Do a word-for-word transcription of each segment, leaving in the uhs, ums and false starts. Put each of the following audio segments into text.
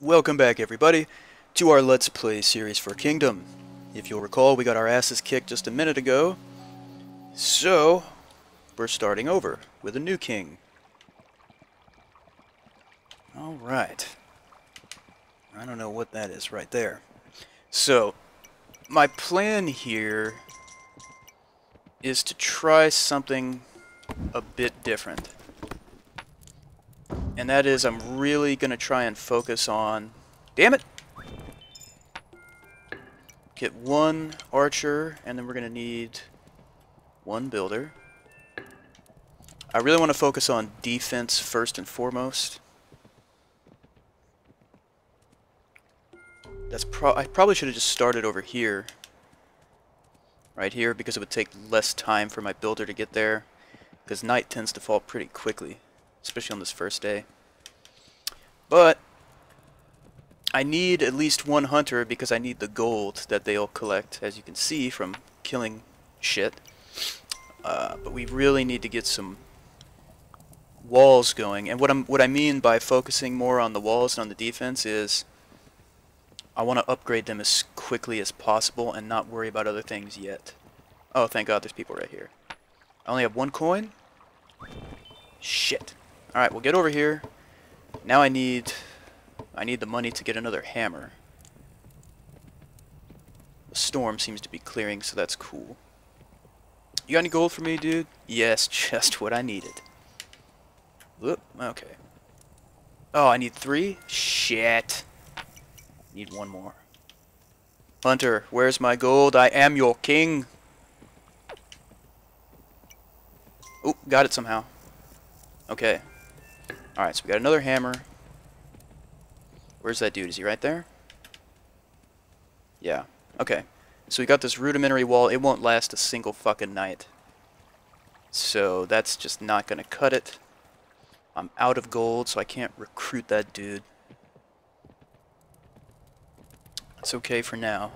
Welcome back, everybody, to our Let's Play series for Kingdom. If you'll recall, we got our asses kicked just a minute ago, so we're starting over with a new king. Alright. I don't know what that is right there. So, my plan here is to try something a bit different. And that is, I'm really going to try and focus on... Damn it! Get one archer, and then we're going to need one builder. I really want to focus on defense first and foremost. That's pro I probably should have just started over here. Right here, because it would take less time for my builder to get there. Because night tends to fall pretty quickly. Especially on this first day. But I need at least one hunter because I need the gold that they'll collect, as you can see, from killing shit. Uh, but we really need to get some walls going. And what I'm what I mean by focusing more on the walls and on the defense is I want to upgrade them as quickly as possible and not worry about other things yet. Oh, thank God, there's people right here. I only have one coin. Shit. Alright, we'll get over here. Now I need I need the money to get another hammer. The storm seems to be clearing, so that's cool. You got any gold for me, dude? Yes, just what I needed. Whoop, okay. Oh, I need three? Shit. Need one more. Hunter, where's my gold? I am your king. Oh, got it somehow. Okay. Alright, so we got another hammer. Where's that dude? Is he right there? Yeah. Okay. So we got this rudimentary wall. It won't last a single fucking night. So that's just not gonna cut it. I'm out of gold, so I can't recruit that dude. That's okay for now.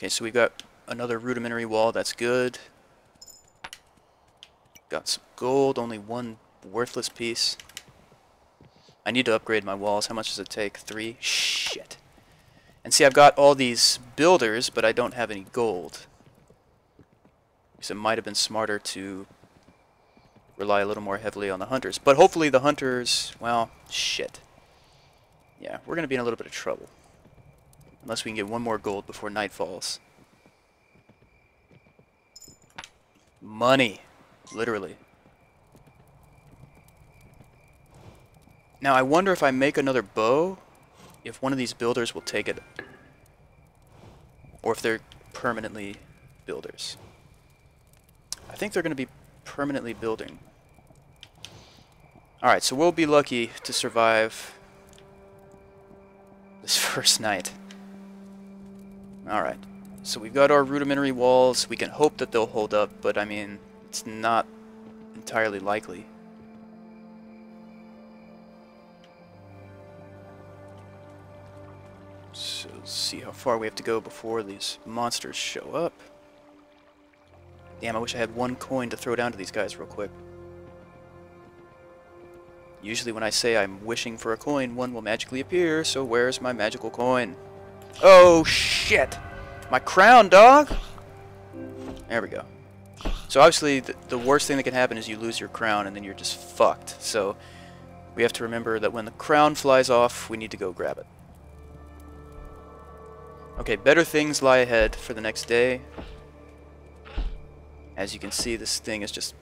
Okay, so we've got another rudimentary wall. That's good. Got some gold, only one worthless piece. I need to upgrade my walls. How much does it take? Three? Shit. And see, I've got all these builders, but I don't have any gold. So it might have been smarter to rely a little more heavily on the hunters. But hopefully the hunters... well, shit. Yeah, we're going to be in a little bit of trouble. Unless we can get one more gold before night falls. Money. Literally. Now I wonder if I make another bow, if one of these builders will take it. Or if they're permanently builders. I think they're going to be permanently building. Alright, so we'll be lucky to survive this first night. Alright, so we've got our rudimentary walls. We can hope that they'll hold up, but I mean... it's not entirely likely. So let's see how far we have to go before these monsters show up. Damn, I wish I had one coin to throw down to these guys real quick. Usually when I say I'm wishing for a coin, one will magically appear, so where's my magical coin? Oh shit! My crown, dog! There we go. So obviously, the, the worst thing that can happen is you lose your crown and then you're just fucked. So, we have to remember that when the crown flies off, we need to go grab it. Okay, better things lie ahead for the next day. As you can see, this thing is just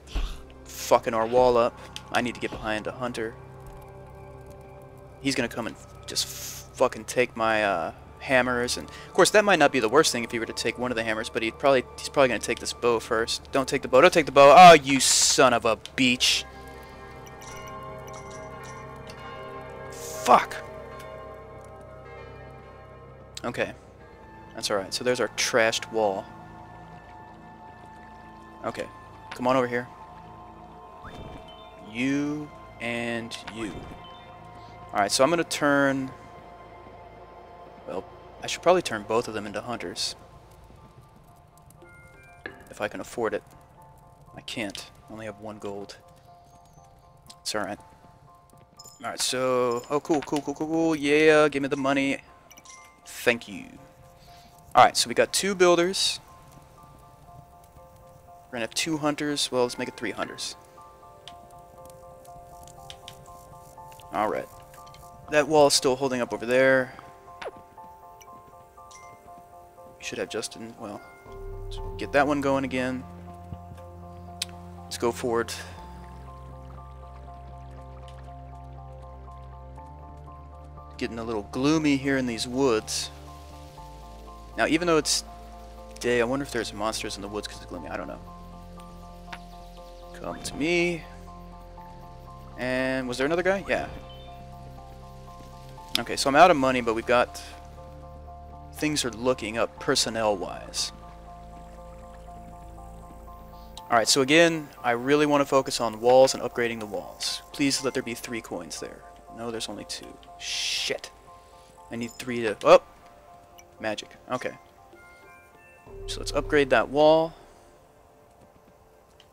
fucking our wall up. I need to get behind a hunter. He's gonna come and just fucking take my uh, hammers, and of course that might not be the worst thing if he were to take one of the hammers, but he'd probably he's probably gonna take this bow first. Don't take the bow, don't take the bow. Oh, you son of a bitch. Fuck. Okay. That's alright. So there's our trashed wall. Okay. Come on over here. You and you. Alright, so I'm gonna turn well, I should probably turn both of them into hunters. If I can afford it. I can't. I only have one gold. It's alright. Alright, so... Oh, cool, cool, cool, cool, cool. Yeah, give me the money. Thank you. Alright, so we got two builders. We're gonna have two hunters. Well, let's make it three hunters. Alright. That wall's still holding up over there. We should have Justin. Well, let's get that one going again. Let's go forward. Getting a little gloomy here in these woods. Now, even though it's day, I wonder if there's monsters in the woods because it's gloomy. I don't know. Come to me. And was there another guy? Yeah. Okay, so I'm out of money, but we've got... Things are looking up personnel-wise. Alright, so again, I really want to focus on walls and upgrading the walls. Please let there be three coins there. No, there's only two. Shit. I need three to... Oh! Magic. Okay. So let's upgrade that wall.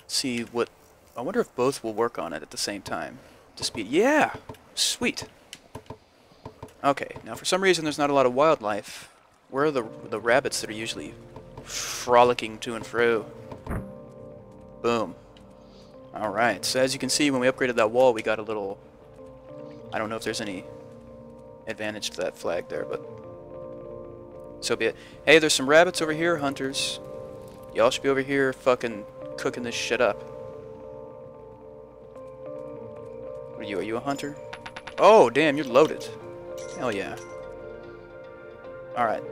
See what... I wonder if both will work on it at the same time. To speed. Yeah! Sweet! Okay, now for some reason there's not a lot of wildlife. Where are the, the rabbits that are usually frolicking to and fro? Boom. Alright, so as you can see, when we upgraded that wall, we got a little... I don't know if there's any advantage to that flag there, but... So be it. Hey, there's some rabbits over here, hunters. Y'all should be over here fucking cooking this shit up. What are you? Are you a hunter? Oh, damn, you're loaded. Hell yeah. Alright.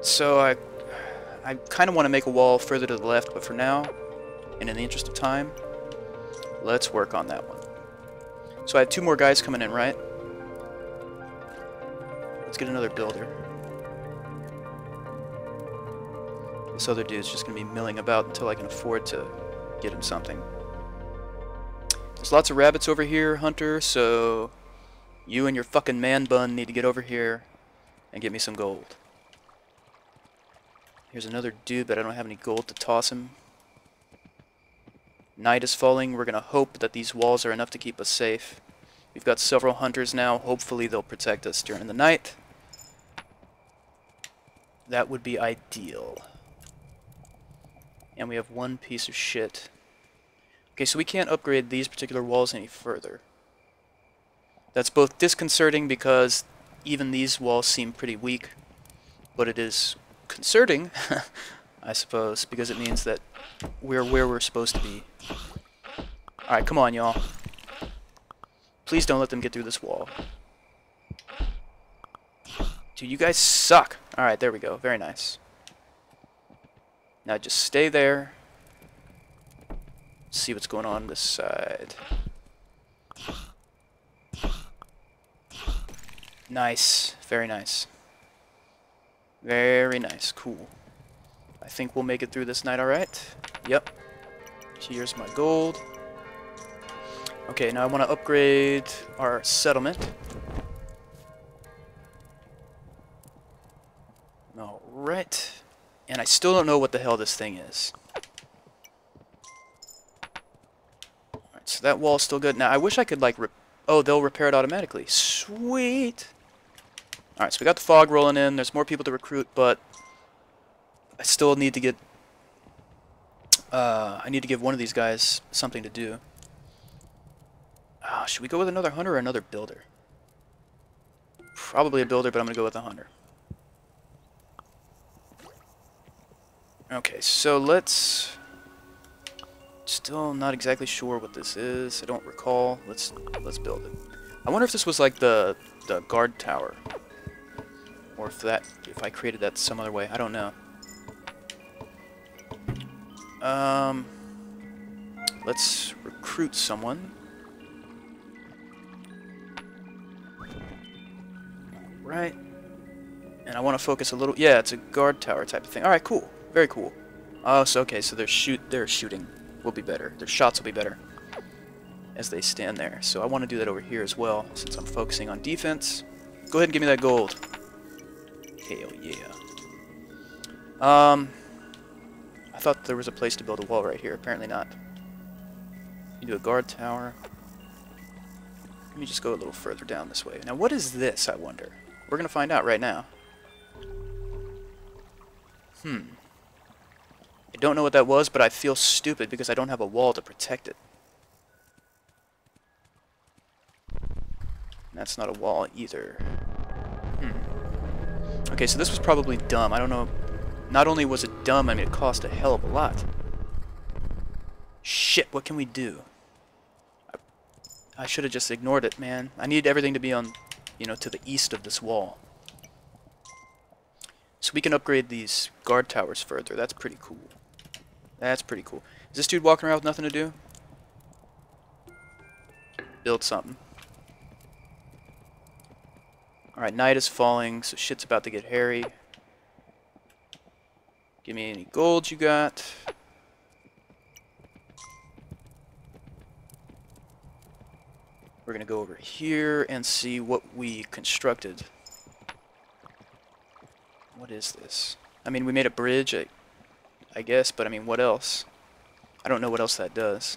So I I kind of want to make a wall further to the left, but for now, and in the interest of time, let's work on that one. So I have two more guys coming in, right? Let's get another builder. This other dude's just going to be milling about until I can afford to get him something. There's lots of rabbits over here, Hunter, so... You and your fucking man bun need to get over here and get me some gold. Here's another dude, but I don't have any gold to toss him. Night is falling. We're going to hope that these walls are enough to keep us safe. We've got several hunters now. Hopefully they'll protect us during the night. That would be ideal. And we have one piece of shit. Okay, so we can't upgrade these particular walls any further. That's both disconcerting because even these walls seem pretty weak, but it is concerning, I suppose, because it means that we're where we're supposed to be. Alright, come on, y'all. Please don't let them get through this wall. Dude, you guys suck! Alright, there we go. Very nice. Now just stay there. See what's going on this side. Nice. Very nice. Very nice. Cool. I think we'll make it through this night, alright? Yep. Here's my gold. Okay, now I want to upgrade our settlement. Alright. And I still don't know what the hell this thing is. Alright, so that wall's still good. Now, I wish I could, like, rep- Oh, they'll repair it automatically. Sweet! Alright, so we got the fog rolling in. There's more people to recruit, but I still need to get... Uh, I need to give one of these guys something to do. Uh, should we go with another hunter or another builder? Probably a builder, but I'm going to go with a hunter. Okay, so let's... Still not exactly sure what this is. I don't recall. Let's let's build it. I wonder if this was like the the guard tower, or if that if I created that some other way. I don't know. Um, let's recruit someone. All right. And I want to focus a little. Yeah, it's a guard tower type of thing. All right, cool. Very cool. Oh, so okay. So they're shoot. They're shooting. Will be better. Their shots will be better as they stand there. So I want to do that over here as well, since I'm focusing on defense. Go ahead and give me that gold. Hell yeah. Um, I thought there was a place to build a wall right here. Apparently not. You do a guard tower. Let me just go a little further down this way. Now what is this, I wonder? We're going to find out right now. Hmm. I don't know what that was, but I feel stupid because I don't have a wall to protect it. That's not a wall either. Hmm. Okay, so this was probably dumb. I don't know. Not only was it dumb, I mean, it cost a hell of a lot. Shit, what can we do? I should have just ignored it, man. I needed everything to be on, you know, to the east of this wall. So we can upgrade these guard towers further. That's pretty cool. That's pretty cool. Is this dude walking around with nothing to do? Build something. Alright, night is falling, so shit's about to get hairy. Give me any gold you got. We're going to go over here and see what we constructed. What is this? I mean, we made a bridge, I, I guess, but I mean, what else? I don't know what else that does.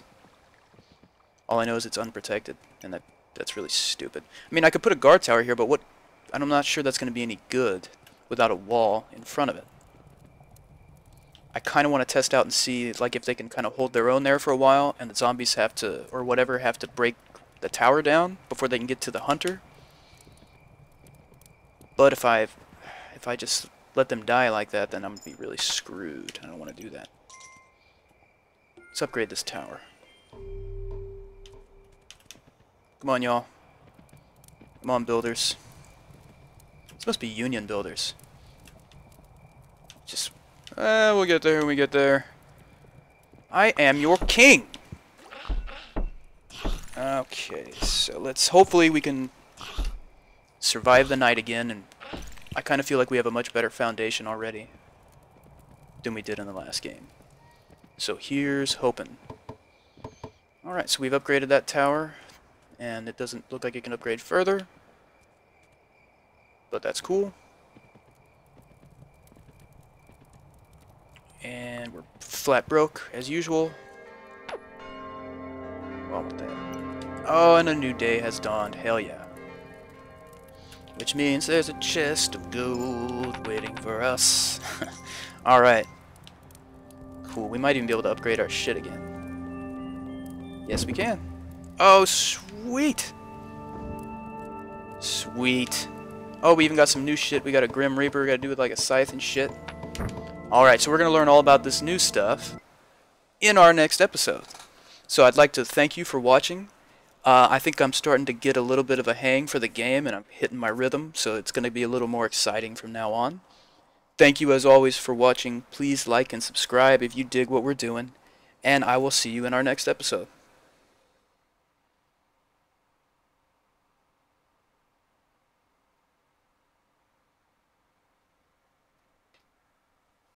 All I know is it's unprotected, and that that's really stupid. I mean, I could put a guard tower here, but what? I'm not sure that's going to be any good without a wall in front of it. I kind of want to test out and see like if they can kind of hold their own there for a while, and the zombies have to, or whatever, have to break the tower down before they can get to the hunter. But if I if I just let them die like that, then I'm gonna be really screwed. I don't want to do that. Let's upgrade this tower. Come on, y'all. Come on, builders. This must be union builders. Just uh, we'll get there when we get there. I am your king. Okay, so let's, hopefully we can survive the night again, and I kind of feel like we have a much better foundation already than we did in the last game. So here's hoping. Alright, so we've upgraded that tower, and it doesn't look like it can upgrade further, but that's cool. And we're flat broke, as usual. Well, what the hell? Oh, and a new day has dawned, hell yeah. Which means there's a chest of gold waiting for us. Alright. Cool, we might even be able to upgrade our shit again. Yes, we can. Oh, sweet! Sweet. Oh, we even got some new shit. We got a Grim Reaper, we gotta do with like a scythe and shit. Alright, so we're gonna learn all about this new stuff in our next episode. So I'd like to thank you for watching. Uh, I think I'm starting to get a little bit of a hang for the game, and I'm hitting my rhythm, so it's going to be a little more exciting from now on. Thank you, as always, for watching. Please like and subscribe if you dig what we're doing, and I will see you in our next episode.